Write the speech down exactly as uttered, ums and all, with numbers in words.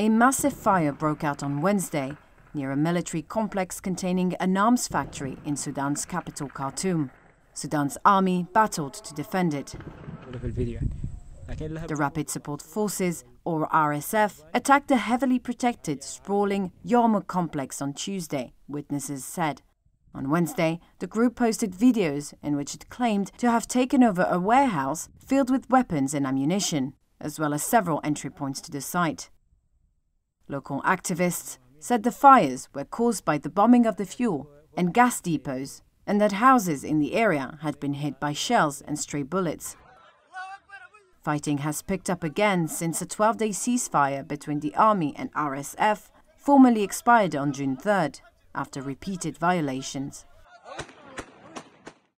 A massive fire broke out on Wednesday near a military complex containing an arms factory in Sudan's capital, Khartoum. Sudan's army battled to defend it. The Rapid Support Forces, or R S F, attacked the heavily protected, sprawling Yarmouk complex on Tuesday, witnesses said. On Wednesday, the group posted videos in which it claimed to have taken over a warehouse filled with weapons and ammunition, as well as several entry points to the site. Local activists said the fires were caused by the bombing of the fuel and gas depots, and that houses in the area had been hit by shells and stray bullets. Fighting has picked up again since a twelve-day ceasefire between the army and R S F formally expired on June third, after repeated violations.